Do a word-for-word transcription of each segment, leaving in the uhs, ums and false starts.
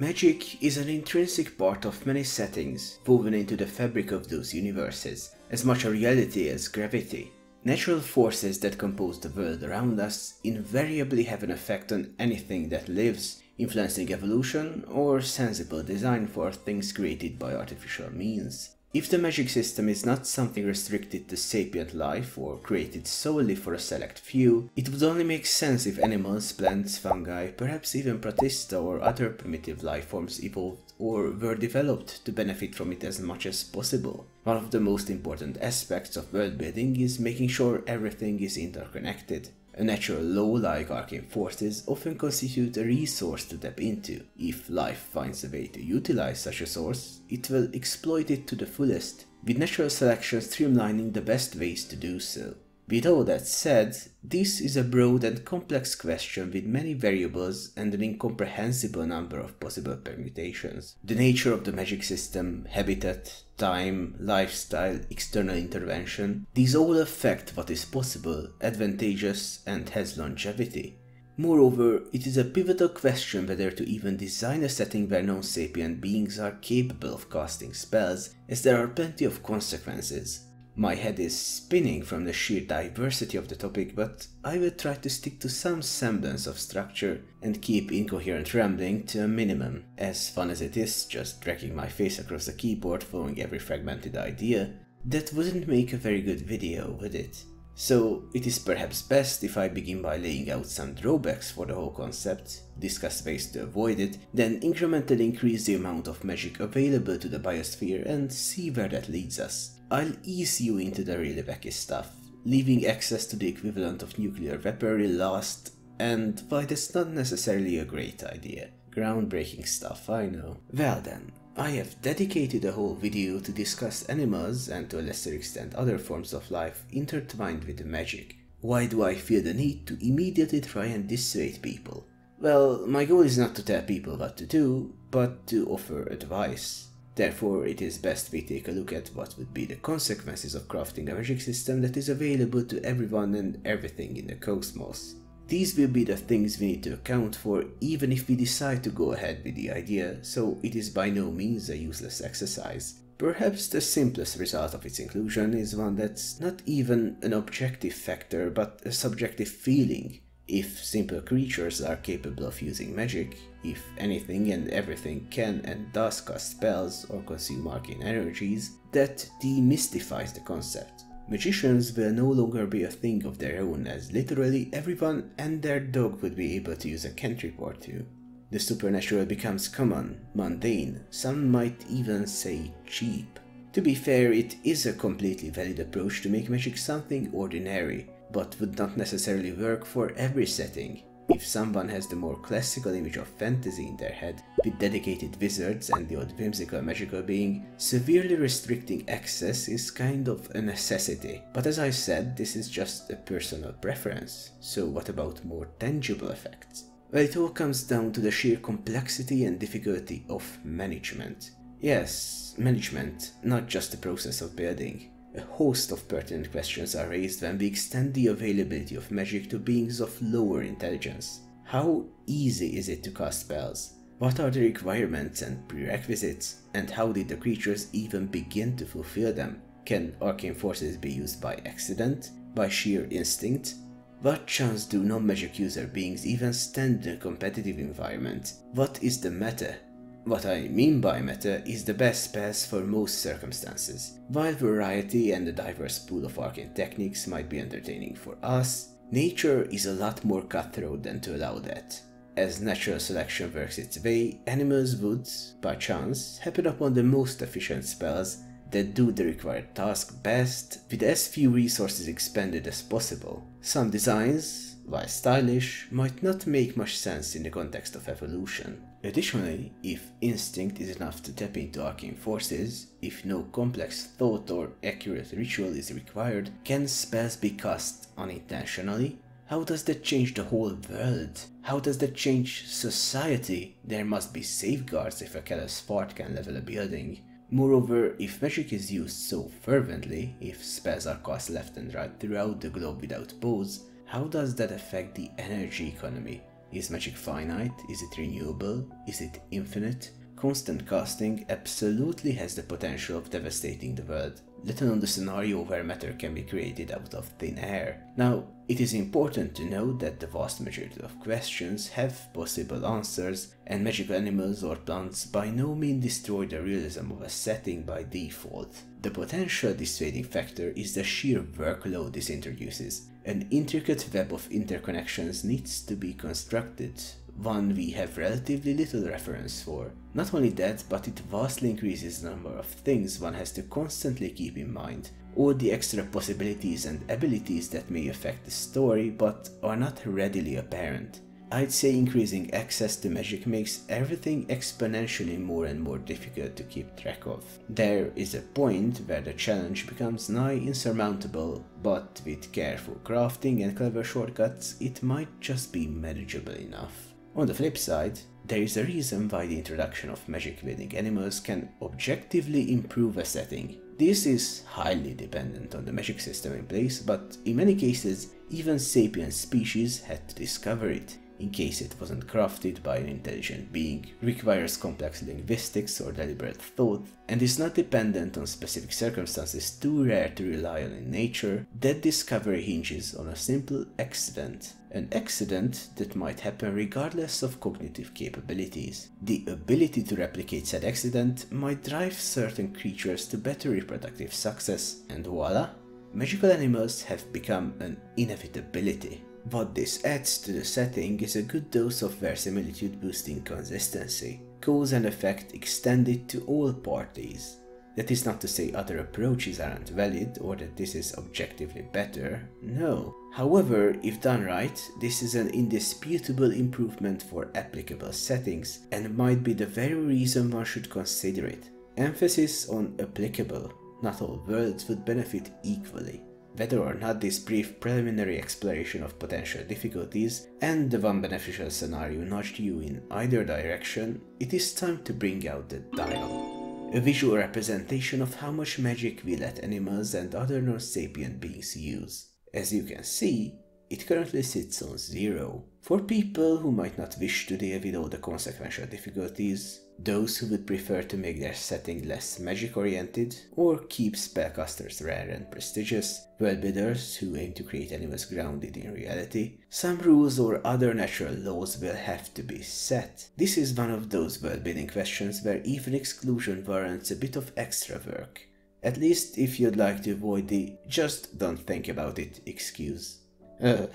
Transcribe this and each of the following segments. Magic is an intrinsic part of many settings, woven into the fabric of those universes, as much a reality as gravity. Natural forces that compose the world around us invariably have an effect on anything that lives, influencing evolution or sensible design for things created by artificial means. If the magic system is not something restricted to sapient life or created solely for a select few, it would only make sense if animals, plants, fungi, perhaps even protista or other primitive life forms evolved or were developed to benefit from it as much as possible. One of the most important aspects of world building is making sure everything is interconnected. A natural law like arcane forces often constitute a resource to tap into. If life finds a way to utilize such a source, it will exploit it to the fullest, with natural selection streamlining the best ways to do so. With all that said, this is a broad and complex question with many variables and an incomprehensible number of possible permutations. The nature of the magic system, habitat, time, lifestyle, external intervention, these all affect what is possible, advantageous, and has longevity. Moreover, it is a pivotal question whether to even design a setting where non-sapient beings are capable of casting spells, as there are plenty of consequences. My head is spinning from the sheer diversity of the topic, but I will try to stick to some semblance of structure and keep incoherent rambling to a minimum. As fun as it is just dragging my face across the keyboard following every fragmented idea, that wouldn't make a very good video, would it? So it is perhaps best if I begin by laying out some drawbacks for the whole concept, discuss ways to avoid it, then incrementally increase the amount of magic available to the biosphere and see where that leads us. I'll ease you into the really wacky stuff, leaving access to the equivalent of nuclear weaponry last, and why that's not necessarily a great idea. Groundbreaking stuff, I know. Well then, I have dedicated a whole video to discuss animals and to a lesser extent other forms of life intertwined with the magic. Why do I feel the need to immediately try and dissuade people? Well, my goal is not to tell people what to do, but to offer advice. Therefore, it is best we take a look at what would be the consequences of crafting a magic system that is available to everyone and everything in the cosmos. These will be the things we need to account for even if we decide to go ahead with the idea, so it is by no means a useless exercise. Perhaps the simplest result of its inclusion is one that's not even an objective factor but a subjective feeling. If simple creatures are capable of using magic, if anything and everything can and does cast spells or consume arcane energies, that demystifies the concept. Magicians will no longer be a thing of their own, as literally everyone and their dog would be able to use a cantrip or two. The supernatural becomes common, mundane, some might even say cheap. To be fair, it is a completely valid approach to make magic something ordinary, but would not necessarily work for every setting. If someone has the more classical image of fantasy in their head, with dedicated wizards and the odd whimsical magical being, severely restricting access is kind of a necessity. But as I said, this is just a personal preference. So what about more tangible effects? Well, it all comes down to the sheer complexity and difficulty of management. Yes, management, not just the process of building. A host of pertinent questions are raised when we extend the availability of magic to beings of lower intelligence. How easy is it to cast spells? What are the requirements and prerequisites? And how did the creatures even begin to fulfill them? Can arcane forces be used by accident? By sheer instinct? What chance do non-magic user beings even stand in a competitive environment? What is the meta? What I mean by meta is the best pass for most circumstances. While variety and a diverse pool of arcane techniques might be entertaining for us, nature is a lot more cutthroat than to allow that. As natural selection works its way, animals would, by chance, happen upon the most efficient spells that do the required task best, with as few resources expended as possible. Some designs, while stylish, might not make much sense in the context of evolution. Additionally, if instinct is enough to tap into arcane forces, if no complex thought or accurate ritual is required, can spells be cast unintentionally? How does that change the whole world? How does that change society? There must be safeguards if a callous fart can level a building. Moreover, if magic is used so fervently, if spells are cast left and right throughout the globe without pause, how does that affect the energy economy? Is magic finite? Is it renewable? Is it infinite? Constant casting absolutely has the potential of devastating the world, let alone the scenario where matter can be created out of thin air. Now, it is important to note that the vast majority of questions have possible answers, and magical animals or plants by no means destroy the realism of a setting by default. The potential dissuading factor is the sheer workload this introduces. An intricate web of interconnections needs to be constructed, one we have relatively little reference for. Not only that, but it vastly increases the number of things one has to constantly keep in mind, all the extra possibilities and abilities that may affect the story but are not readily apparent. I'd say increasing access to magic makes everything exponentially more and more difficult to keep track of. There is a point where the challenge becomes nigh insurmountable, but with careful crafting and clever shortcuts, it might just be manageable enough. On the flip side, there is a reason why the introduction of magic-wielding animals can objectively improve a setting. This is highly dependent on the magic system in place, but in many cases, even sapient species had to discover it, in case it wasn't crafted by an intelligent being, requires complex linguistics or deliberate thought, and is not dependent on specific circumstances too rare to rely on in nature. That discovery hinges on a simple accident. An accident that might happen regardless of cognitive capabilities. The ability to replicate said accident might drive certain creatures to better reproductive success, and voila, magical animals have become an inevitability. What this adds to the setting is a good dose of verisimilitude boosting consistency, cause and effect extended to all parties. That is not to say other approaches aren't valid or that this is objectively better, no. However, if done right, this is an indisputable improvement for applicable settings and might be the very reason one should consider it. Emphasis on applicable, not all worlds would benefit equally. Whether or not this brief preliminary exploration of potential difficulties and the one beneficial scenario nudged you in either direction, it is time to bring out the dial. A visual representation of how much magic we let animals and other non-sapient beings use. As you can see, it currently sits on zero. For people who might not wish to deal with all the consequential difficulties, those who would prefer to make their setting less magic-oriented or keep spellcasters rare and prestigious, world-builders who aim to create animals grounded in reality, some rules or other natural laws will have to be set. This is one of those world-building questions where even exclusion warrants a bit of extra work. At least if you'd like to avoid the "just don't think about it" excuse. Uh,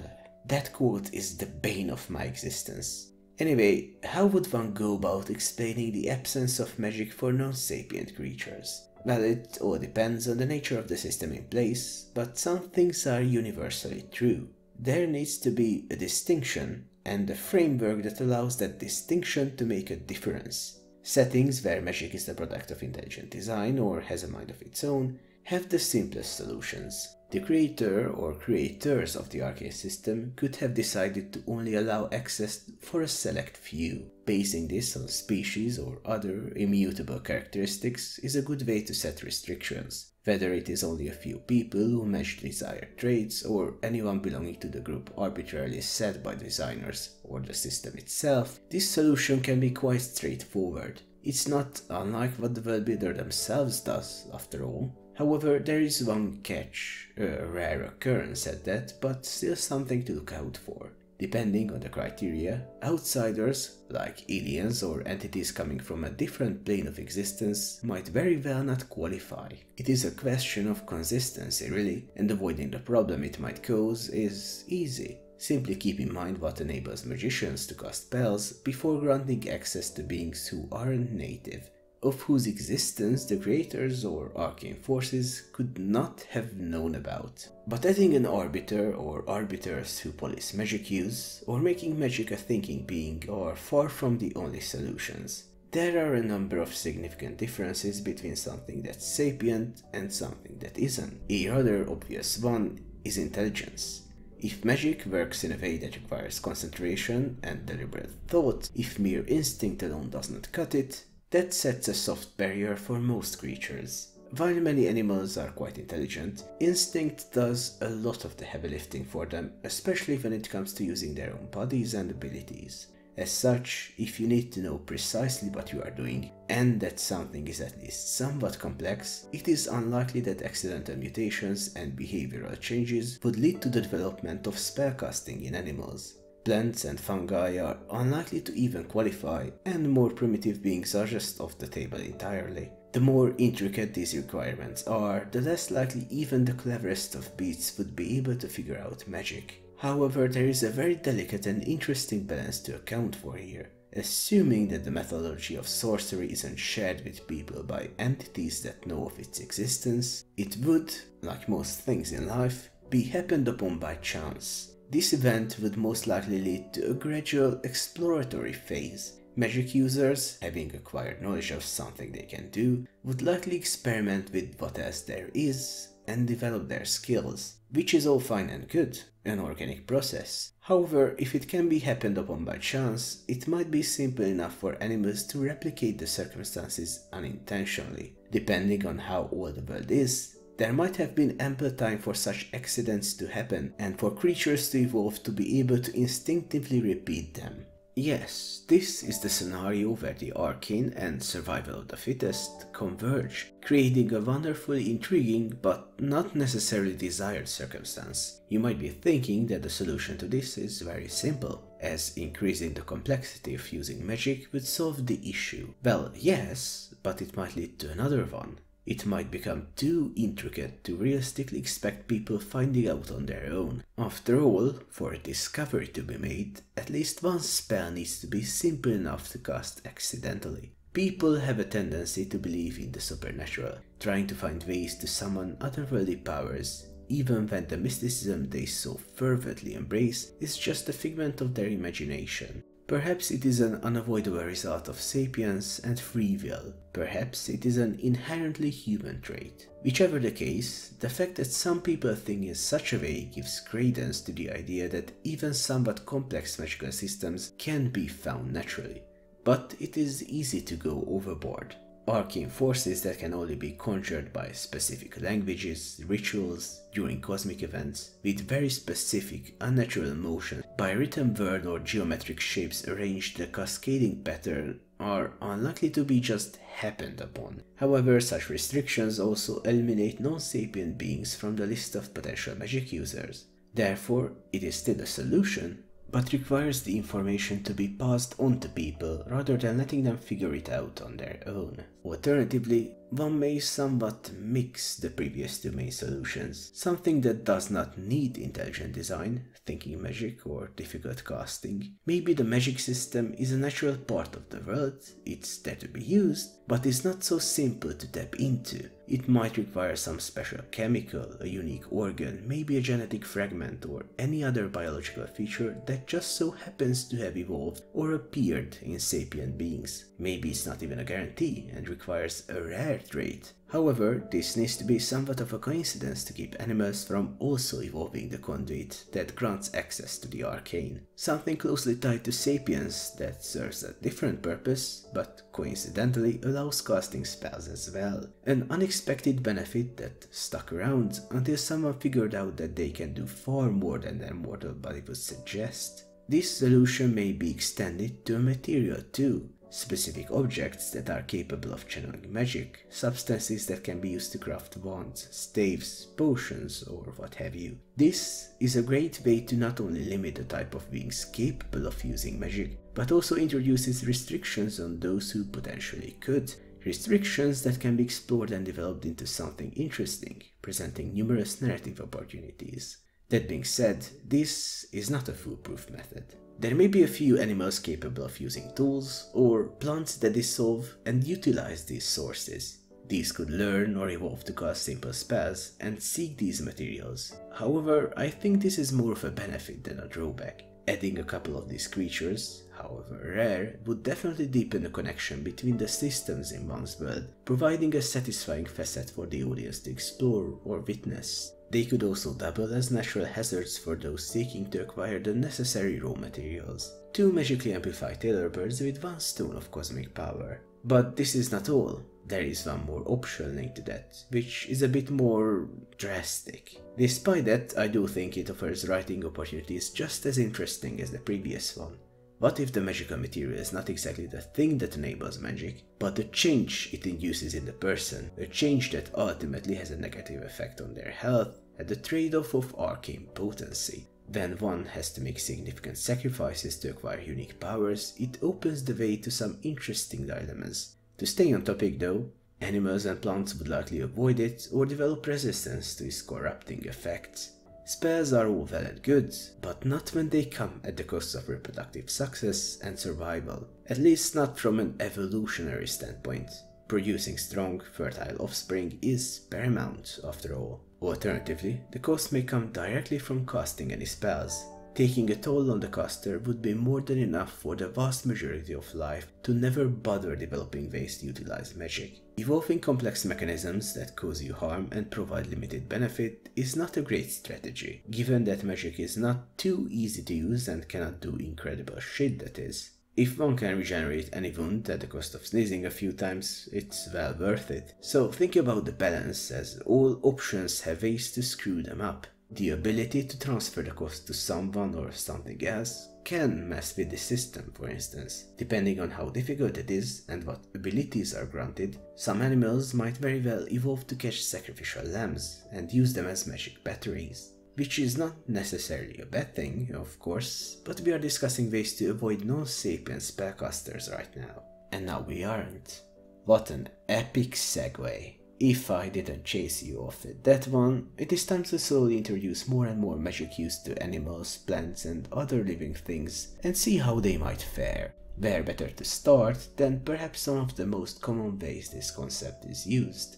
that quote is the bane of my existence. Anyway, how would one go about explaining the absence of magic for non-sapient creatures? Well, it all depends on the nature of the system in place, but some things are universally true. There needs to be a distinction, and a framework that allows that distinction to make a difference. Settings where magic is the product of intelligent design or has a mind of its own have the simplest solutions. The creator or creators of the arcade system could have decided to only allow access for a select few. Basing this on species or other immutable characteristics is a good way to set restrictions, whether it is only a few people who match desired traits or anyone belonging to the group arbitrarily set by designers or the system itself. This solution can be quite straightforward. It's not unlike what the world builder themselves does, after all. However, there is one catch, a rare occurrence at that, but still something to look out for. Depending on the criteria, outsiders, like aliens or entities coming from a different plane of existence, might very well not qualify. It is a question of consistency, really, and avoiding the problem it might cause is easy. Simply keep in mind what enables magicians to cast spells before granting access to beings who aren't native, of whose existence the creators or arcane forces could not have known about. But adding an arbiter or arbiters who police magic use, or making magic a thinking being, are far from the only solutions. There are a number of significant differences between something that's sapient and something that isn't. A rather obvious one is intelligence. If magic works in a way that requires concentration and deliberate thought, if mere instinct alone does not cut it, that sets a soft barrier for most creatures. While many animals are quite intelligent, instinct does a lot of the heavy lifting for them, especially when it comes to using their own bodies and abilities. As such, if you need to know precisely what you are doing, and that something is at least somewhat complex, it is unlikely that accidental mutations and behavioral changes would lead to the development of spellcasting in animals. Plants and fungi are unlikely to even qualify, and more primitive beings are just off the table entirely. The more intricate these requirements are, the less likely even the cleverest of beasts would be able to figure out magic. However, there is a very delicate and interesting balance to account for here, assuming that the methodology of sorcery isn't shared with people by entities that know of its existence. It would, like most things in life, be happened upon by chance. This event would most likely lead to a gradual exploratory phase. Magic users, having acquired knowledge of something they can do, would likely experiment with what else there is and develop their skills, which is all fine and good, an organic process. However, if it can be happened upon by chance, it might be simple enough for animals to replicate the circumstances unintentionally. Depending on how old the world is, there might have been ample time for such accidents to happen and for creatures to evolve to be able to instinctively repeat them. Yes, this is the scenario where the arcane and survival of the fittest converge, creating a wonderfully intriguing but not necessarily desired circumstance. You might be thinking that the solution to this is very simple, as increasing the complexity of using magic would solve the issue. Well, yes, but it might lead to another one. It might become too intricate to realistically expect people finding out on their own. After all, for a discovery to be made, at least one spell needs to be simple enough to cast accidentally. People have a tendency to believe in the supernatural, trying to find ways to summon otherworldly powers, even when the mysticism they so fervently embrace is just a figment of their imagination. Perhaps it is an unavoidable result of sapience and free will. Perhaps it is an inherently human trait. Whichever the case, the fact that some people think in such a way gives credence to the idea that even somewhat complex magical systems can be found naturally. But it is easy to go overboard. Arcane forces that can only be conjured by specific languages, rituals, during cosmic events, with very specific, unnatural motion, by written word or geometric shapes arranged in a cascading pattern, are unlikely to be just happened upon. However, such restrictions also eliminate non-sapient beings from the list of potential magic users. Therefore, it is still a solution, but requires the information to be passed on to people rather than letting them figure it out on their own. Alternatively, one may somewhat mix the previous two main solutions. Something that does not need intelligent design, thinking magic or difficult casting. Maybe the magic system is a natural part of the world, it's there to be used, but is not so simple to tap into. It might require some special chemical, a unique organ, maybe a genetic fragment or any other biological feature that just so happens to have evolved or appeared in sapient beings. Maybe it's not even a guarantee and requires a rare trait. However, this needs to be somewhat of a coincidence to keep animals from also evolving the conduit that grants access to the arcane. Something closely tied to sapience that serves a different purpose, but coincidentally allows casting spells as well. An unexpected benefit that stuck around until someone figured out that they can do far more than their mortal body would suggest. This solution may be extended to a material too. Specific objects that are capable of channeling magic, substances that can be used to craft wands, staves, potions, or what have you. This is a great way to not only limit the type of beings capable of using magic, but also introduces restrictions on those who potentially could. Restrictions that can be explored and developed into something interesting, presenting numerous narrative opportunities. That being said, this is not a foolproof method. There may be a few animals capable of using tools, or plants that dissolve and utilize these sources. These could learn or evolve to cast simple spells and seek these materials. However, I think this is more of a benefit than a drawback. Adding a couple of these creatures, however rare, would definitely deepen the connection between the systems in one's world, providing a satisfying facet for the audience to explore or witness. They could also double as natural hazards for those seeking to acquire the necessary raw materials. Two magically amplify Taylor birds with one stone of cosmic power. But this is not all. There is one more option linked to that, which is a bit more drastic. Despite that, I do think it offers writing opportunities just as interesting as the previous one. What if the magical material is not exactly the thing that enables magic, but the change it induces in the person, a change that ultimately has a negative effect on their health at the trade-off of arcane potency? Then one has to make significant sacrifices to acquire unique powers. It opens the way to some interesting dilemmas. To stay on topic though, animals and plants would likely avoid it or develop resistance to its corrupting effects. Spells are all well and good, but not when they come at the cost of reproductive success and survival, at least not from an evolutionary standpoint. Producing strong, fertile offspring is paramount after all. Alternatively, the cost may come directly from casting any spells. Taking a toll on the caster would be more than enough for the vast majority of life to never bother developing ways to utilize magic. Evolving complex mechanisms that cause you harm and provide limited benefit is not a great strategy, given that magic is not too easy to use and cannot do incredible shit that is. If one can regenerate any wound at the cost of sneezing a few times, it's well worth it. So think about the balance, as all options have ways to screw them up. The ability to transfer the cost to someone or something else can mess with the system, for instance. Depending on how difficult it is and what abilities are granted, some animals might very well evolve to catch sacrificial lambs and use them as magic batteries. Which is not necessarily a bad thing, of course, but we are discussing ways to avoid non-sapient spellcasters right now. And now we aren't. What an epic segue. If I didn't chase you off with that one, it is time to slowly introduce more and more magic use to animals, plants and other living things and see how they might fare. Where better to start than perhaps some of the most common ways this concept is used.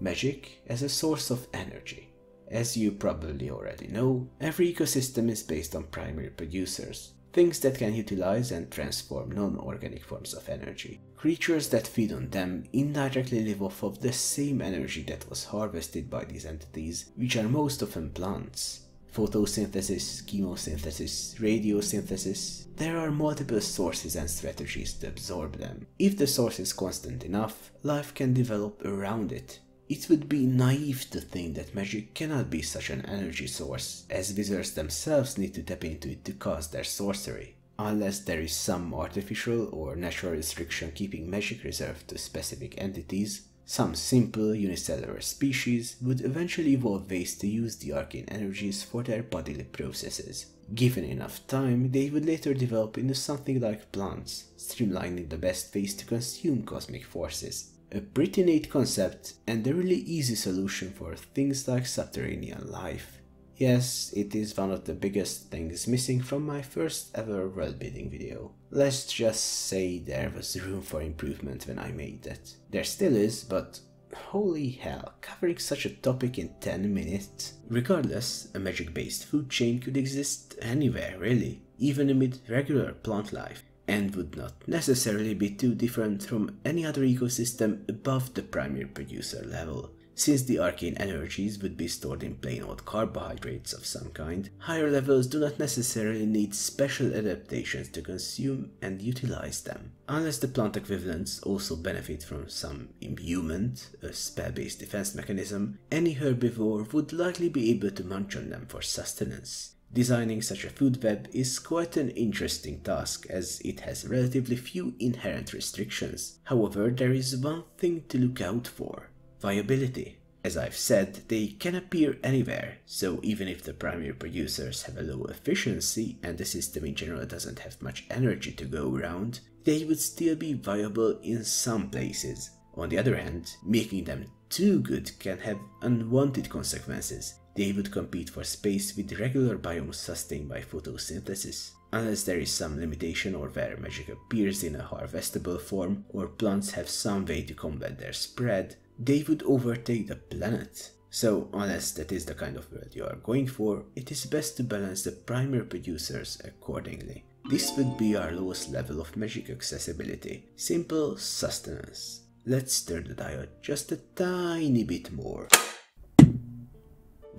Magic as a source of energy. As you probably already know, every ecosystem is based on primary producers. Things that can utilize and transform non-organic forms of energy. Creatures that feed on them indirectly live off of the same energy that was harvested by these entities, which are most often plants. Photosynthesis, chemosynthesis, radiosynthesis, there are multiple sources and strategies to absorb them. If the source is constant enough, life can develop around it. It would be naive to think that magic cannot be such an energy source, as wizards themselves need to tap into it to cast their sorcery, unless there is some artificial or natural restriction keeping magic reserved to specific entities. Some simple unicellular species would eventually evolve ways to use the arcane energies for their bodily processes. Given enough time, they would later develop into something like plants, streamlining the best ways to consume cosmic forces. A pretty neat concept and a really easy solution for things like subterranean life. Yes, it is one of the biggest things missing from my first ever world building video. Let's just say there was room for improvement when I made that. There still is, but holy hell, covering such a topic in ten minutes. Regardless, a magic-based food chain could exist anywhere really, even amid regular plant life. And would not necessarily be too different from any other ecosystem above the primary producer level. Since the arcane energies would be stored in plain old carbohydrates of some kind, higher levels do not necessarily need special adaptations to consume and utilize them. Unless the plant equivalents also benefit from some imbuement, a spell-based defense mechanism, any herbivore would likely be able to munch on them for sustenance. Designing such a food web is quite an interesting task, as it has relatively few inherent restrictions. However, there is one thing to look out for. Viability. As I've said, they can appear anywhere, so even if the primary producers have a low efficiency and the system in general doesn't have much energy to go around, they would still be viable in some places. On the other hand, making them too good can have unwanted consequences. They would compete for space with regular biomes sustained by photosynthesis. Unless there is some limitation or where magic appears in a harvestable form or plants have some way to combat their spread, they would overtake the planet. So unless that is the kind of world you are going for, it is best to balance the primary producers accordingly. This would be our lowest level of magic accessibility, simple sustenance. Let's turn the dial just a tiny bit more.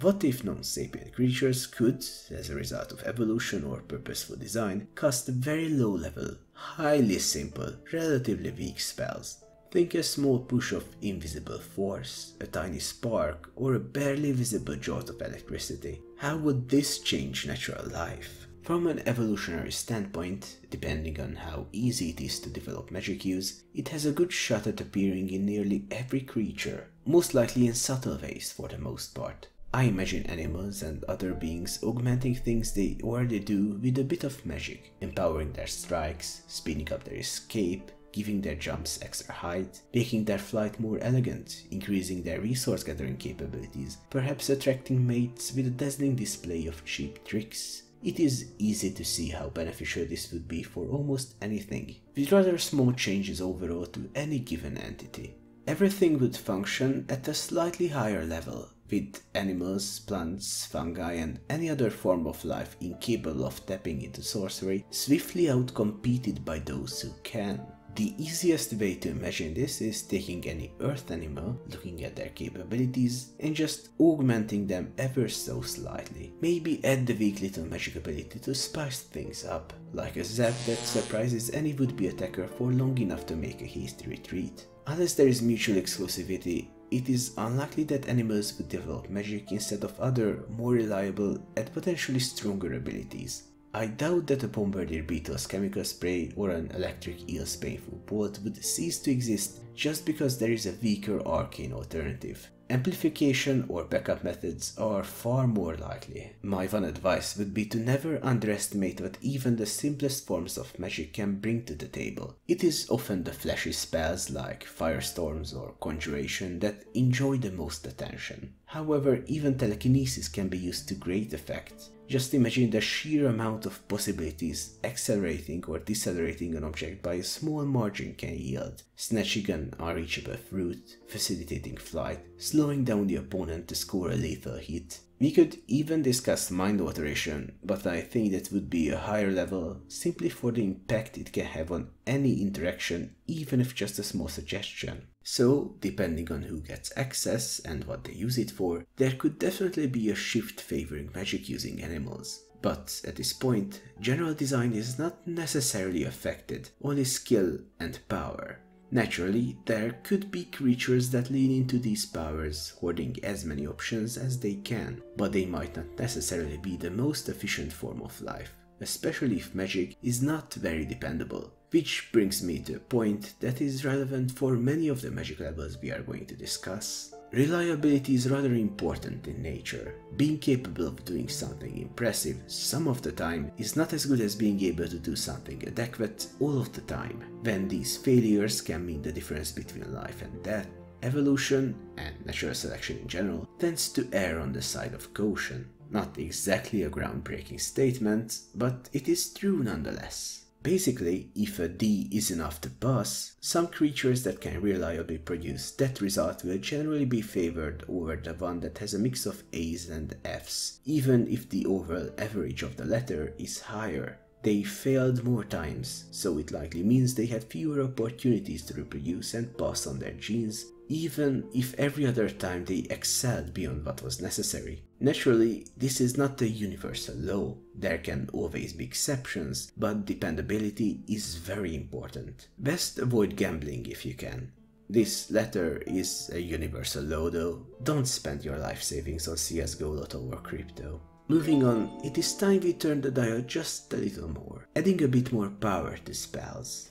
What if non-sapient creatures could, as a result of evolution or purposeful design, cast very low-level, highly simple, relatively weak spells? Think a small push of invisible force, a tiny spark, or a barely visible jolt of electricity. How would this change natural life? From an evolutionary standpoint, depending on how easy it is to develop magic use, it has a good shot at appearing in nearly every creature, most likely in subtle ways for the most part. I imagine animals and other beings augmenting things they already do with a bit of magic, empowering their strikes, speeding up their escape, giving their jumps extra height, making their flight more elegant, increasing their resource-gathering capabilities, perhaps attracting mates with a dazzling display of cheap tricks. It is easy to see how beneficial this would be for almost anything, with rather small changes overall to any given entity. Everything would function at a slightly higher level, with animals, plants, fungi and any other form of life incapable of tapping into sorcery swiftly outcompeted by those who can. The easiest way to imagine this is taking any earth animal, looking at their capabilities, and just augmenting them ever so slightly. Maybe add the weak little magic ability to spice things up, like a zap that surprises any would-be attacker for long enough to make a hasty retreat. Unless there is mutual exclusivity, it is unlikely that animals would develop magic instead of other, more reliable and potentially stronger abilities. I doubt that a bombardier beetle's chemical spray or an electric eel's painful bolt would cease to exist just because there is a weaker arcane alternative. Amplification or backup methods are far more likely. My one advice would be to never underestimate what even the simplest forms of magic can bring to the table. It is often the flashy spells like firestorms or conjuration that enjoy the most attention. However, even telekinesis can be used to great effect. Just imagine the sheer amount of possibilities accelerating or decelerating an object by a small margin can yield, snatching an unreachable fruit, facilitating flight, slowing down the opponent to score a lethal hit. We could even discuss mind alteration, but I think that would be a higher level simply for the impact it can have on any interaction, even if just a small suggestion. So, depending on who gets access and what they use it for, there could definitely be a shift favoring magic using animals. But at this point, general design is not necessarily affected, only skill and power. Naturally, there could be creatures that lean into these powers, hoarding as many options as they can, but they might not necessarily be the most efficient form of life, especially if magic is not very dependable. Which brings me to a point that is relevant for many of the magic levels we are going to discuss. Reliability is rather important in nature. Being capable of doing something impressive some of the time is not as good as being able to do something adequate all of the time. When these failures can mean the difference between life and death, evolution, and natural selection in general, tends to err on the side of caution. Not exactly a groundbreaking statement, but it is true nonetheless. Basically, if a D is enough to pass, some creatures that can reliably produce that result will generally be favored over the one that has a mix of A's and F's, even if the overall average of the latter is higher. They failed more times, so it likely means they had fewer opportunities to reproduce and pass on their genes, even if every other time they excelled beyond what was necessary. Naturally, this is not a universal law. There can always be exceptions, but dependability is very important. Best avoid gambling if you can. This latter is a universal law though. Don't spend your life savings on C S G O, Lotto or crypto. Moving on, it is time we turn the dial just a little more, adding a bit more power to spells.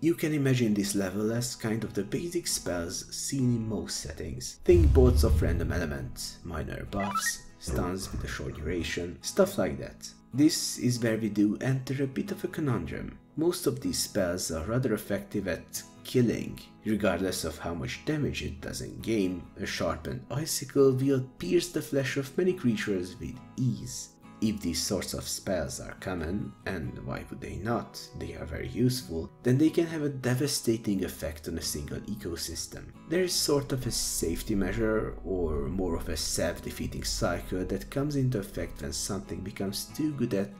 You can imagine this level as kind of the basic spells seen in most settings. Think bolts of random elements, minor buffs, stuns with a short duration, stuff like that. This is where we do enter a bit of a conundrum. Most of these spells are rather effective at killing. Regardless of how much damage it does in game, a sharpened icicle will pierce the flesh of many creatures with ease. If these sorts of spells are common, and why would they not, they are very useful, then they can have a devastating effect on a single ecosystem. There is sort of a safety measure, or more of a self-defeating cycle that comes into effect when something becomes too good at,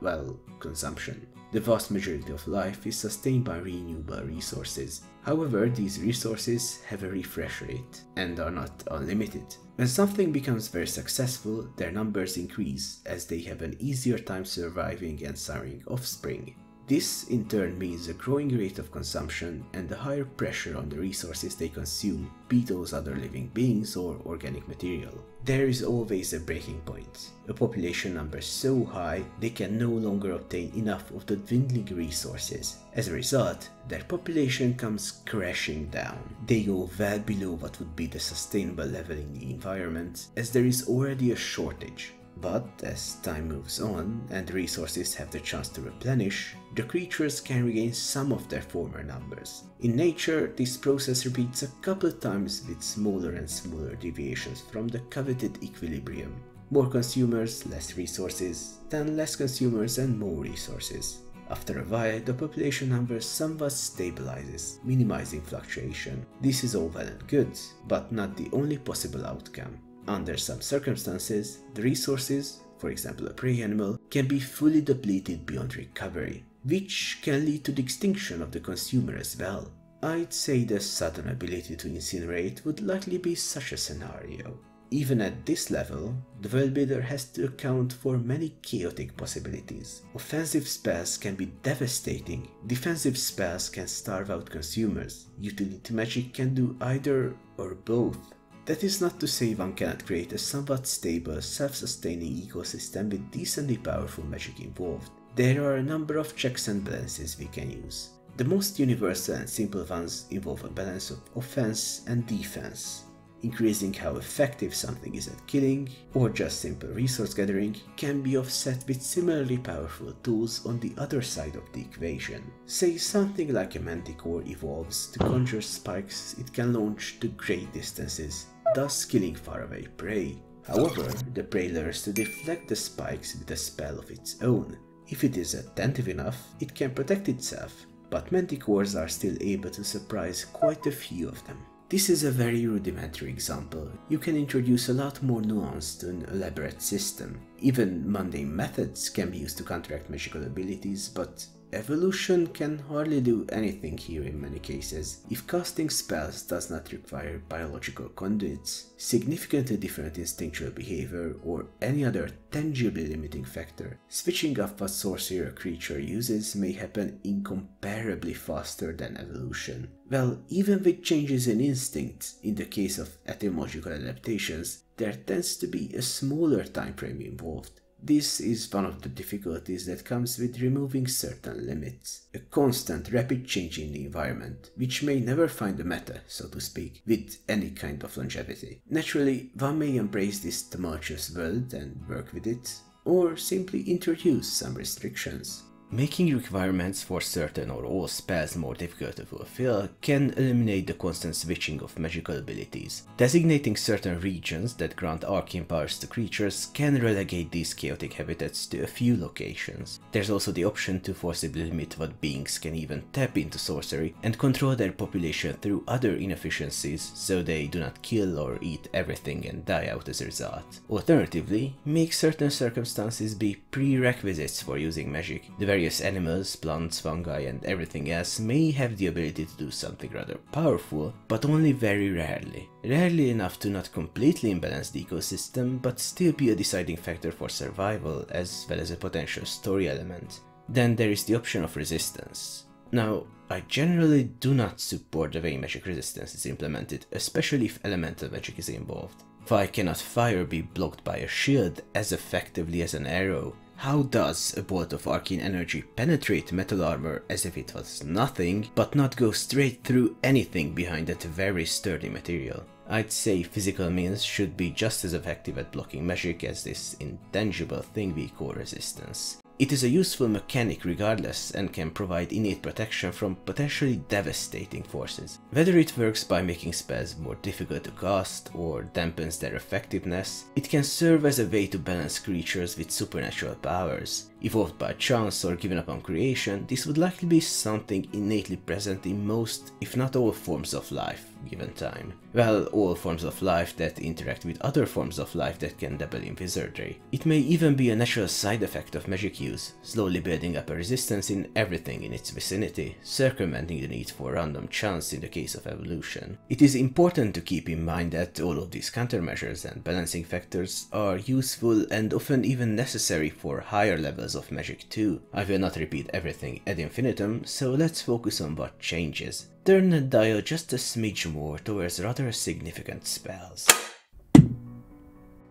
well, consumption. The vast majority of life is sustained by renewable resources. However, these resources have a refresh rate and are not unlimited. When something becomes very successful, their numbers increase as they have an easier time surviving and siring offspring. This in turn means a growing rate of consumption and a higher pressure on the resources they consume, be those other living beings or organic material. There is always a breaking point, a population number so high they can no longer obtain enough of the dwindling resources. As a result, their population comes crashing down. They go well below what would be the sustainable level in the environment, as there is already a shortage. But as time moves on and resources have the chance to replenish, the creatures can regain some of their former numbers. In nature, this process repeats a couple times with smaller and smaller deviations from the coveted equilibrium. More consumers, less resources, then less consumers and more resources. After a while, the population number somewhat stabilizes, minimizing fluctuation. This is all well and good, but not the only possible outcome. Under some circumstances, the resources, for example a prey animal, can be fully depleted beyond recovery, which can lead to the extinction of the consumer as well. I'd say the sudden ability to incinerate would likely be such a scenario. Even at this level, the world builder has to account for many chaotic possibilities. Offensive spells can be devastating, defensive spells can starve out consumers, utility magic can do either or both. That is not to say one cannot create a somewhat stable, self-sustaining ecosystem with decently powerful magic involved. There are a number of checks and balances we can use. The most universal and simple ones involve a balance of offense and defense. Increasing how effective something is at killing, or just simple resource gathering, can be offset with similarly powerful tools on the other side of the equation. Say something like a manticore evolves to conjure spikes it can launch to great distances, thus killing faraway prey. However, the prey learns to deflect the spikes with a spell of its own. If it is attentive enough, it can protect itself, but manticores are still able to surprise quite a few of them. This is a very rudimentary example. You can introduce a lot more nuance to an elaborate system. Even mundane methods can be used to counteract magical abilities, but evolution can hardly do anything here in many cases. If casting spells does not require biological conduits, significantly different instinctual behavior, or any other tangibly limiting factor, switching up what sorcery a creature uses may happen incomparably faster than evolution. Well, even with changes in instincts, in the case of etymological adaptations, there tends to be a smaller time frame involved. This is one of the difficulties that comes with removing certain limits. A constant, rapid change in the environment, which may never find a meta, so to speak, with any kind of longevity. Naturally, one may embrace this tumultuous world and work with it, or simply introduce some restrictions. Making requirements for certain or all spells more difficult to fulfill can eliminate the constant switching of magical abilities. Designating certain regions that grant arcane powers to creatures can relegate these chaotic habitats to a few locations. There's also the option to forcibly limit what beings can even tap into sorcery and control their population through other inefficiencies so they do not kill or eat everything and die out as a result. Alternatively, make certain circumstances be prerequisites for using magic. The very Various animals, plants, fungi and everything else may have the ability to do something rather powerful, but only very rarely. Rarely enough to not completely imbalance the ecosystem, but still be a deciding factor for survival as well as a potential story element. Then there is the option of resistance. Now, I generally do not support the way magic resistance is implemented, especially if elemental magic is involved. Why cannot fire be blocked by a shield as effectively as an arrow? How does a bolt of arcane energy penetrate metal armor as if it was nothing, but not go straight through anything behind that very sturdy material? I'd say physical means should be just as effective at blocking magic as this intangible thing we call resistance. It is a useful mechanic regardless and can provide innate protection from potentially devastating forces. Whether it works by making spells more difficult to cast or dampens their effectiveness, it can serve as a way to balance creatures with supernatural powers. Evolved by chance or given upon creation, this would likely be something innately present in most, if not all, forms of life. given time. Well, all forms of life that interact with other forms of life that can dabble in wizardry. It may even be a natural side effect of magic use, slowly building up a resistance in everything in its vicinity, circumventing the need for random chance in the case of evolution. It is important to keep in mind that all of these countermeasures and balancing factors are useful and often even necessary for higher levels of magic too. I will not repeat everything ad infinitum, so let's focus on what changes. Turn the dial just a smidge more towards rather significant spells.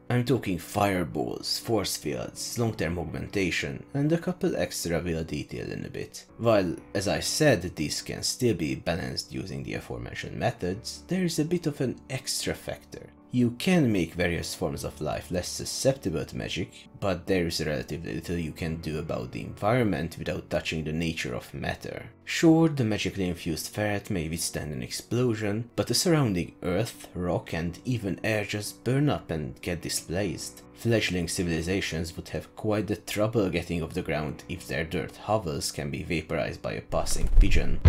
I'm talking fireballs, force fields, long-term augmentation, and a couple extra we'll detail in a bit. While, as I said, these can still be balanced using the aforementioned methods, there is a bit of an extra factor. You can make various forms of life less susceptible to magic, but there is relatively little you can do about the environment without touching the nature of matter. Sure, the magically infused ferret may withstand an explosion, but the surrounding earth, rock and even air just burn up and get displaced. Fledgling civilizations would have quite the trouble getting off the ground if their dirt hovels can be vaporized by a passing pigeon.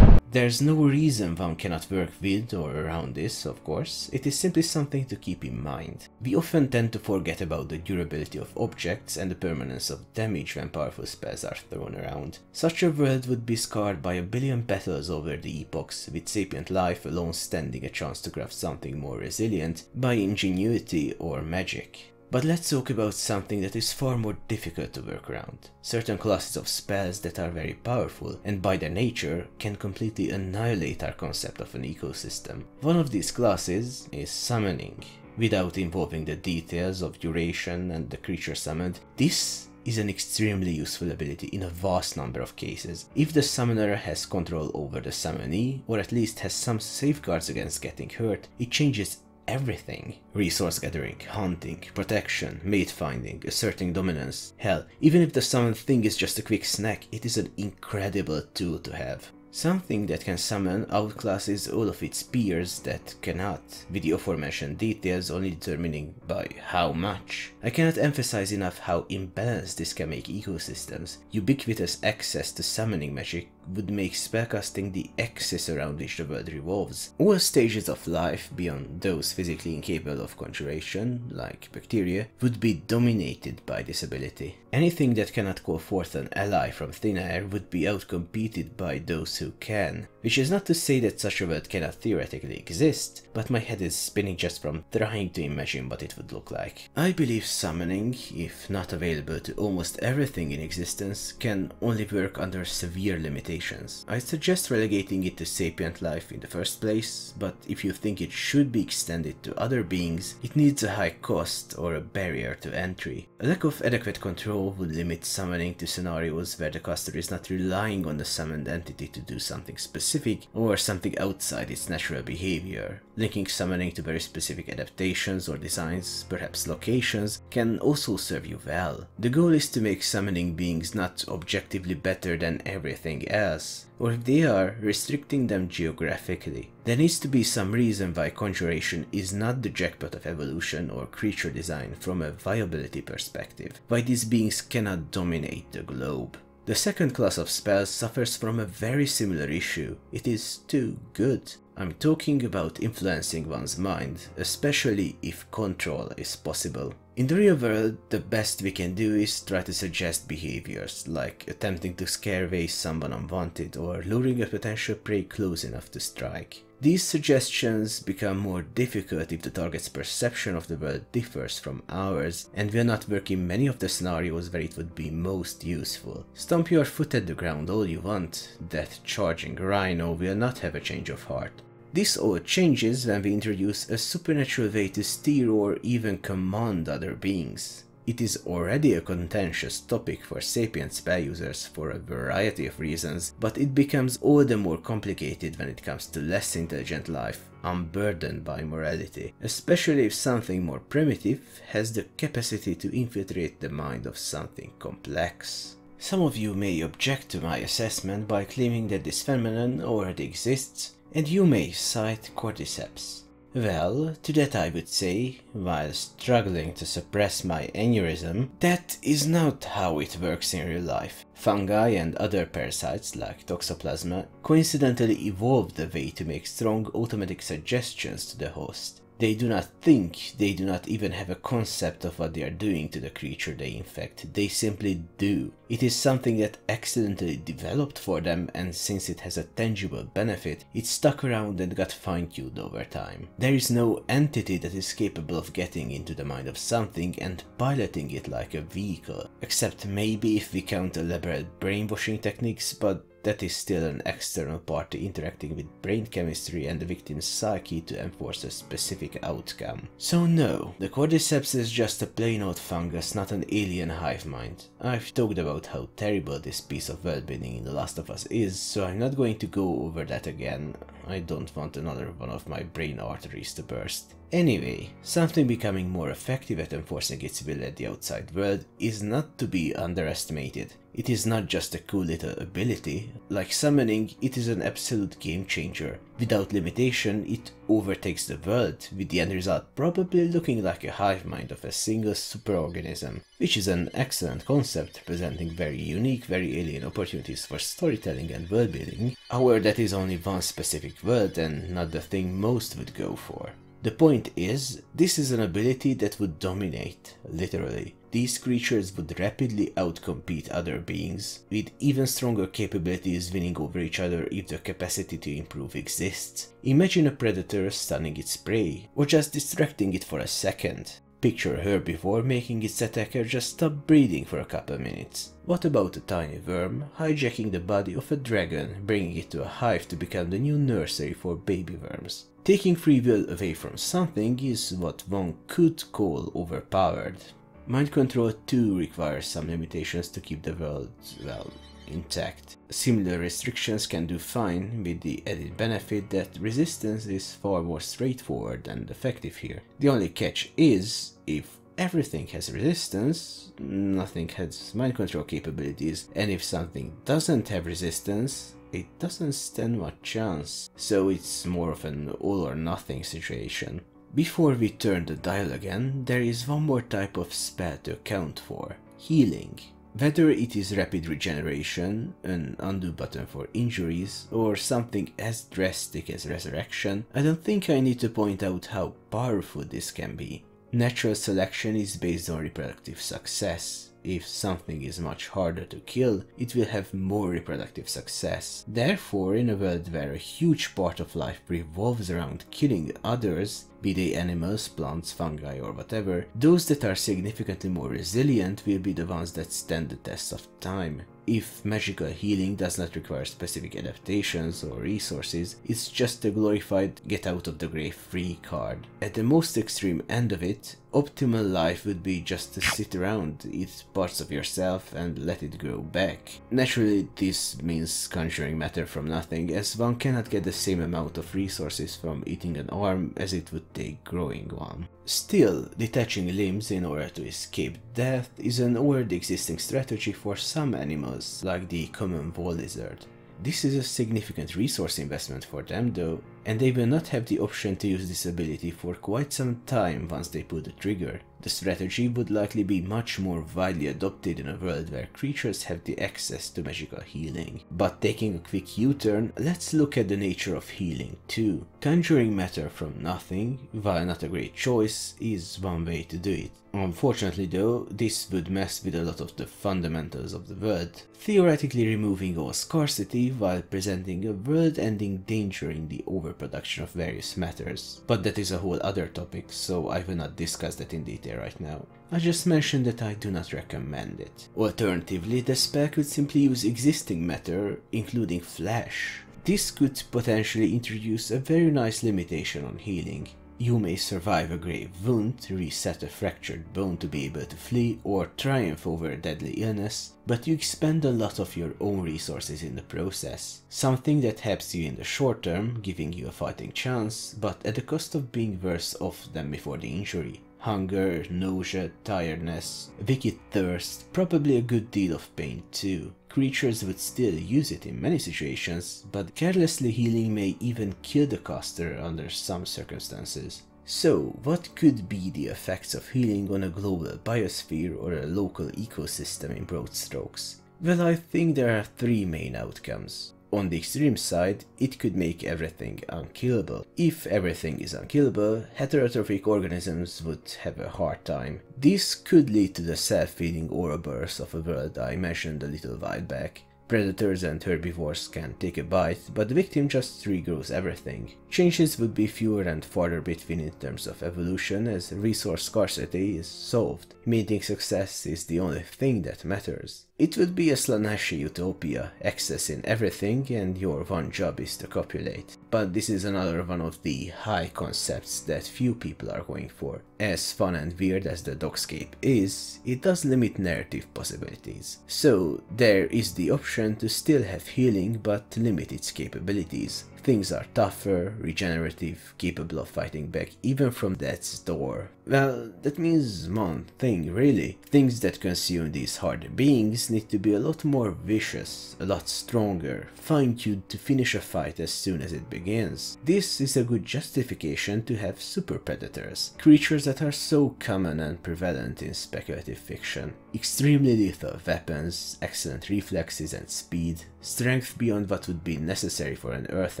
There's no reason one cannot work with or around this, of course, it is simply something to keep in mind. We often tend to forget about the durability of objects and the permanence of damage when powerful spells are thrown around. Such a world would be scarred by a billion battles over the epochs, with sapient life alone standing a chance to craft something more resilient by ingenuity or magic. But let's talk about something that is far more difficult to work around. Certain classes of spells that are very powerful, and by their nature, can completely annihilate our concept of an ecosystem. One of these classes is summoning. Without involving the details of duration and the creature summoned, this is an extremely useful ability in a vast number of cases, if the summoner has control over the summonee, or at least has some safeguards against getting hurt. It changes everything. Resource gathering, hunting, protection, mate finding, asserting dominance. Hell, even if the summoned thing is just a quick snack, it is an incredible tool to have. Something that can summon outclasses all of its peers that cannot, with the aforementioned details only determining by how much. I cannot emphasize enough how imbalanced this can make ecosystems. Ubiquitous access to summoning magic would make spellcasting the axis around which the world revolves. All stages of life beyond those physically incapable of conjuration, like bacteria, would be dominated by this ability. Anything that cannot call forth an ally from thin air would be outcompeted by those who can. Which is not to say that such a world cannot theoretically exist, but my head is spinning just from trying to imagine what it would look like. I believe summoning, if not available to almost everything in existence, can only work under severe limitations. I suggest relegating it to sapient life in the first place, but if you think it should be extended to other beings, it needs a high cost or a barrier to entry. A lack of adequate control would limit summoning to scenarios where the caster is not relying on the summoned entity to do something specific or something outside its natural behavior. Linking summoning to very specific adaptations or designs, perhaps locations, can also serve you well. The goal is to make summoning beings not objectively better than everything else, or if they are, restricting them geographically. There needs to be some reason why conjuration is not the jackpot of evolution or creature design from a viability perspective, why these beings cannot dominate the globe. The second class of spells suffers from a very similar issue. It is too good. I'm talking about influencing one's mind, especially if control is possible. In the real world, the best we can do is try to suggest behaviors, like attempting to scare away someone unwanted or luring a potential prey close enough to strike. These suggestions become more difficult if the target's perception of the world differs from ours and will not work in many of the scenarios where it would be most useful. Stomp your foot at the ground all you want, that charging rhino will not have a change of heart. This all changes when we introduce a supernatural way to steer or even command other beings. It is already a contentious topic for sapient spell users for a variety of reasons, but it becomes all the more complicated when it comes to less intelligent life, unburdened by morality, especially if something more primitive has the capacity to infiltrate the mind of something complex. Some of you may object to my assessment by claiming that this phenomenon already exists, and you may cite cordyceps. Well, to that I would say, while struggling to suppress my aneurysm, that is not how it works in real life. Fungi and other parasites like Toxoplasma coincidentally evolved the way to make strong automatic suggestions to the host. They do not think, they do not even have a concept of what they are doing to the creature they infect, they simply do. It is something that accidentally developed for them, and since it has a tangible benefit, it stuck around and got fine-tuned over time. There is no entity that is capable of getting into the mind of something and piloting it like a vehicle, except maybe if we count elaborate brainwashing techniques, but that is still an external party interacting with brain chemistry and the victim's psyche to enforce a specific outcome. So no, the Cordyceps is just a plain old fungus, not an alien hive mind. I've talked about how terrible this piece of well-being in The Last of Us is, so I'm not going to go over that again. I don't want another one of my brain arteries to burst. Anyway, something becoming more effective at enforcing its will at the outside world is not to be underestimated. It is not just a cool little ability. Like summoning, it is an absolute game changer. Without limitation, it overtakes the world, with the end result probably looking like a hive mind of a single superorganism, which is an excellent concept, presenting very unique, very alien opportunities for storytelling and world building. However, that is only one specific world and not the thing most would go for. The point is, this is an ability that would dominate, literally. These creatures would rapidly outcompete other beings, with even stronger capabilities winning over each other if the capacity to improve exists. Imagine a predator stunning its prey, or just distracting it for a second. Picture her before making its attacker just stop breathing for a couple minutes. What about a tiny worm hijacking the body of a dragon, bringing it to a hive to become the new nursery for baby worms? Taking free will away from something is what one could call overpowered. Mind Control two requires some limitations to keep the world, well, intact. Similar restrictions can do fine, with the added benefit that resistance is far more straightforward and effective here. The only catch is, if everything has resistance, nothing has mind control capabilities, and if something doesn't have resistance, it doesn't stand much chance, so it's more of an all or nothing situation. Before we turn the dial again, there is one more type of spell to account for: healing. Whether it is rapid regeneration, an undo button for injuries, or something as drastic as resurrection, I don't think I need to point out how powerful this can be. Natural selection is based on reproductive success. If something is much harder to kill, it will have more reproductive success. Therefore, in a world where a huge part of life revolves around killing others, be they animals, plants, fungi, or whatever, those that are significantly more resilient will be the ones that stand the test of time. If magical healing does not require specific adaptations or resources, it's just a glorified get out of the grave free card. At the most extreme end of it, optimal life would be just to sit around, eat parts of yourself and let it grow back. Naturally, this means conjuring matter from nothing, as one cannot get the same amount of resources from eating an arm as it would take growing one. Still, detaching limbs in order to escape death is an already existing strategy for some animals, like the common wall lizard. This is a significant resource investment for them though, and they will not have the option to use this ability for quite some time once they pull the trigger. The strategy would likely be much more widely adopted in a world where creatures have the access to magical healing. But taking a quick U-turn, let's look at the nature of healing too. Conjuring matter from nothing, while not a great choice, is one way to do it. Unfortunately though, this would mess with a lot of the fundamentals of the world, theoretically removing all scarcity while presenting a world-ending danger in the overproduction of various matters. But that is a whole other topic, so I will not discuss that in detail right now. I just mentioned that I do not recommend it. Alternatively, the spell could simply use existing matter, including flesh. This could potentially introduce a very nice limitation on healing. You may survive a grave wound, reset a fractured bone to be able to flee, or triumph over a deadly illness, but you expend a lot of your own resources in the process. Something that helps you in the short term, giving you a fighting chance, but at the cost of being worse off than before the injury. hunger, nausea, tiredness, wicked thirst, probably a good deal of pain too. Creatures would still use it in many situations, but carelessly healing may even kill the caster under some circumstances. So, what could be the effects of healing on a global biosphere or a local ecosystem in broad strokes? Well, I think there are three main outcomes. On the extreme side, it could make everything unkillable. If everything is unkillable, heterotrophic organisms would have a hard time. This could lead to the self-feeding Ouroboros of a world I mentioned a little while back. Predators and herbivores can take a bite, but the victim just regrows everything. Changes would be fewer and farther between in terms of evolution, as resource scarcity is solved. Mating success is the only thing that matters. It would be a Slaanesh utopia, excess in everything, and your one job is to copulate. But this is another one of the high concepts that few people are going for. As fun and weird as the dogscape is, it does limit narrative possibilities. So there is the option to still have healing but limit its capabilities. Things are tougher, regenerative, capable of fighting back even from death's door. Well, that means one thing really. Things that consume these hard beings need to be a lot more vicious, a lot stronger, fine-tuned to finish a fight as soon as it begins. This is a good justification to have super predators, creatures that are so common and prevalent in speculative fiction. Extremely lethal weapons, excellent reflexes and speed, strength beyond what would be necessary for an earth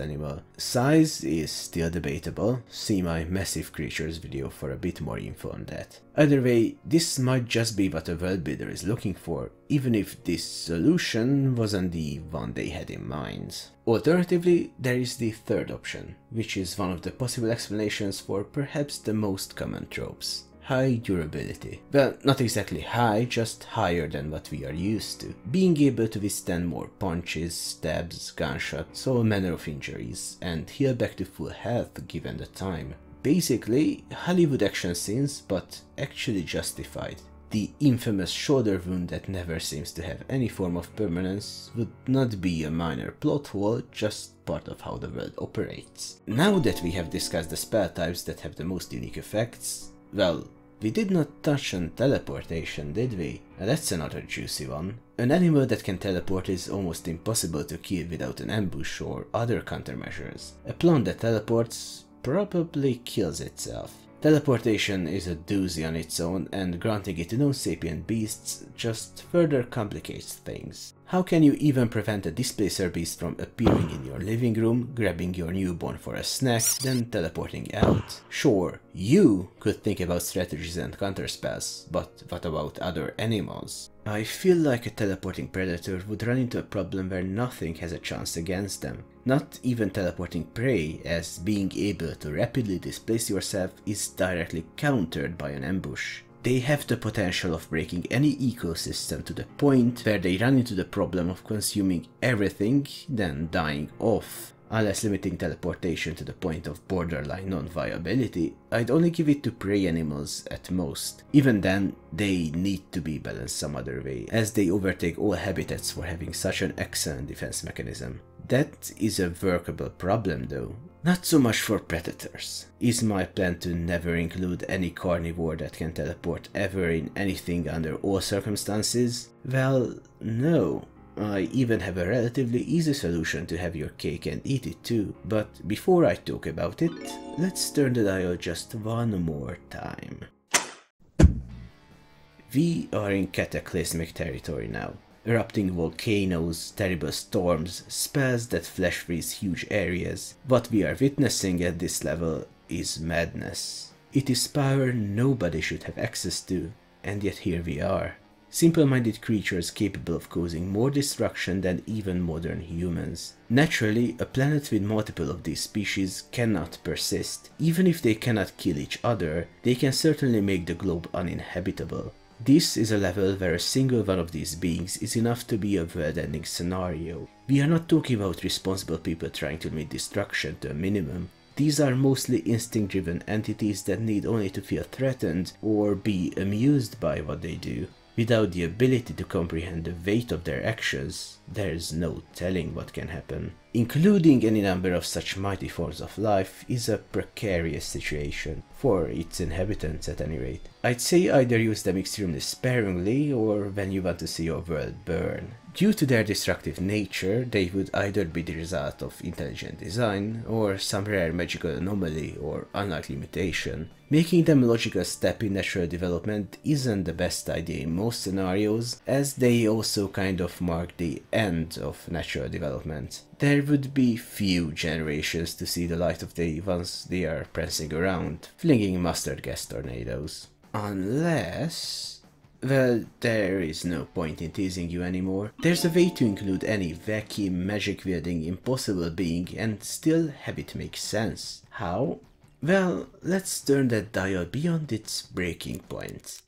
animal. Size is still debatable, see my massive creatures video for a bit more info on that. Either way, this might just be what a world builder is looking for, even if this solution wasn't the one they had in mind. Alternatively, there is the third option, which is one of the possible explanations for perhaps the most common tropes. High durability. Well, not exactly high, just higher than what we are used to. Being able to withstand more punches, stabs, gunshots, all manner of injuries, and heal back to full health given the time. Basically, Hollywood action scenes, but actually justified. The infamous shoulder wound that never seems to have any form of permanence would not be a minor plot hole, just part of how the world operates. Now that we have discussed the spell types that have the most unique effects, well, we did not touch on teleportation, did we? That's another juicy one. An animal that can teleport is almost impossible to kill without an ambush or other countermeasures. A plant that teleports probably kills itself. Teleportation is a doozy on its own, and granting it to non-sapient beasts just further complicates things. How can you even prevent a displacer beast from appearing in your living room, grabbing your newborn for a snack, then teleporting out? Sure, you could think about strategies and counterspells, but what about other animals? I feel like a teleporting predator would run into a problem where nothing has a chance against them. Not even teleporting prey, as being able to rapidly displace yourself is directly countered by an ambush. They have the potential of breaking any ecosystem to the point where they run into the problem of consuming everything, then dying off. Unless limiting teleportation to the point of borderline non-viability, I'd only give it to prey animals at most. Even then, they need to be balanced some other way, as they overtake all habitats for having such an excellent defense mechanism. That is a workable problem though. Not so much for predators. Is my plan to never include any carnivore that can teleport ever in anything under all circumstances? Well, no. I even have a relatively easy solution to have your cake and eat it too. But before I talk about it, let's turn the dial just one more time. We are in cataclysmic territory now. Erupting volcanoes, terrible storms, spells that flash freeze huge areas. What we are witnessing at this level is madness. It is power nobody should have access to, and yet here we are. Simple-minded creatures capable of causing more destruction than even modern humans. Naturally, a planet with multiple of these species cannot persist. Even if they cannot kill each other, they can certainly make the globe uninhabitable. This is a level where a single one of these beings is enough to be a world-ending scenario. We are not talking about responsible people trying to limit destruction to a minimum. These are mostly instinct-driven entities that need only to feel threatened or be amused by what they do. Without the ability to comprehend the weight of their actions, there is no telling what can happen. Including any number of such mighty forms of life is a precarious situation, for its inhabitants at any rate. I'd say either use them extremely sparingly or when you want to see your world burn. Due to their destructive nature, they would either be the result of intelligent design or some rare magical anomaly or unlikely mutation. Making them a logical step in natural development isn't the best idea in most scenarios, as they also kind of mark the end of natural development. There would be few generations to see the light of day once they are prancing around, flinging mustard gas tornadoes. Unless... well, there is no point in teasing you anymore. There's a way to include any wacky, magic-wielding, impossible being and still have it make sense. How? Well, let's turn that dial beyond its breaking point.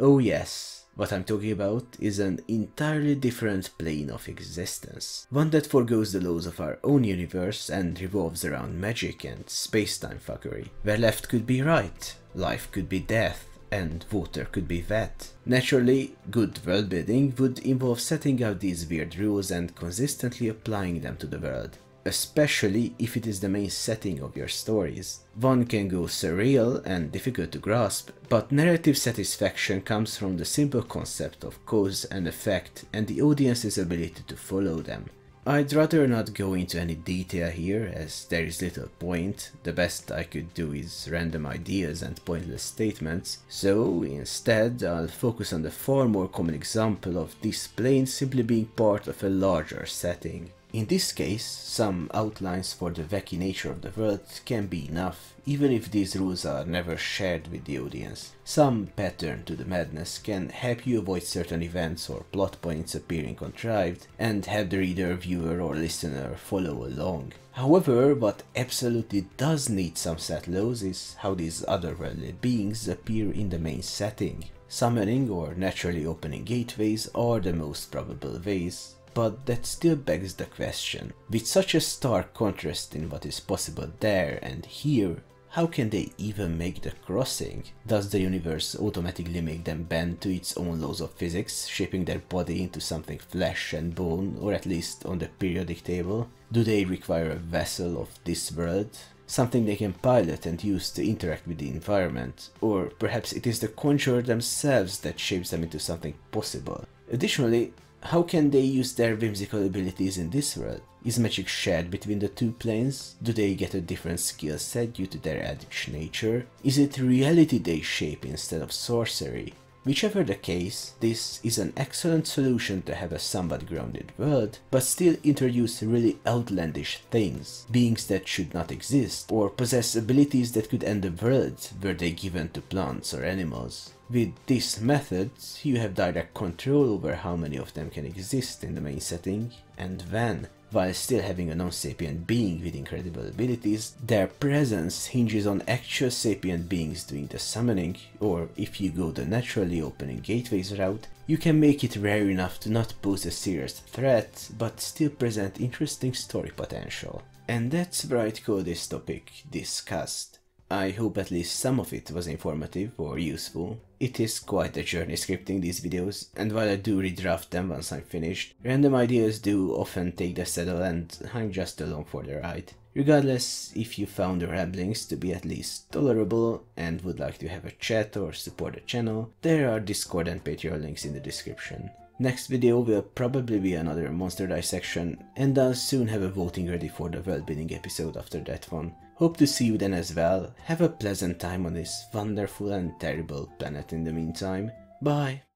Oh yes. What I'm talking about is an entirely different plane of existence, one that forgoes the laws of our own universe and revolves around magic and space-time fuckery, where left could be right, life could be death, and water could be wet. Naturally, good world building would involve setting out these weird rules and consistently applying them to the world, especially if it is the main setting of your stories. One can go surreal and difficult to grasp, but narrative satisfaction comes from the simple concept of cause and effect and the audience's ability to follow them. I'd rather not go into any detail here, as there is little point. The best I could do is random ideas and pointless statements, so instead I'll focus on the far more common example of this plane simply being part of a larger setting. In this case, some outlines for the wacky nature of the world can be enough, even if these rules are never shared with the audience. Some pattern to the madness can help you avoid certain events or plot points appearing contrived, and help the reader, viewer or listener follow along. However, what absolutely does need some set laws is how these otherworldly beings appear in the main setting. Summoning or naturally opening gateways are the most probable ways, but that still begs the question. With such a stark contrast in what is possible there and here, how can they even make the crossing? Does the universe automatically make them bend to its own laws of physics, shaping their body into something flesh and bone, or at least on the periodic table? Do they require a vessel of this world? Something they can pilot and use to interact with the environment? Or perhaps it is the conjurer themselves that shapes them into something possible? Additionally, how can they use their whimsical abilities in this world? Is magic shared between the two planes? Do they get a different skill set due to their addict nature? Is it reality they shape instead of sorcery? Whichever the case, this is an excellent solution to have a somewhat grounded world, but still introduce really outlandish things, beings that should not exist, or possess abilities that could end the world were they given to plants or animals. With this method, you have direct control over how many of them can exist in the main setting and when. While still having a non-sapient being with incredible abilities, their presence hinges on actual sapient beings doing the summoning, or if you go the naturally opening gateways route, you can make it rare enough to not pose a serious threat, but still present interesting story potential. And that's where I'd call this topic discussed. I hope at least some of it was informative or useful. It is quite a journey scripting these videos, and while I do redraft them once I'm finished, random ideas do often take the saddle and I'm just along for the ride. Regardless, if you found the ramblings to be at least tolerable and would like to have a chat or support the channel, there are Discord and Patreon links in the description. Next video will probably be another monster dissection, and I'll soon have a voting ready for the world building episode after that one. Hope to see you then as well. Have a pleasant time on this wonderful and terrible planet in the meantime. Bye!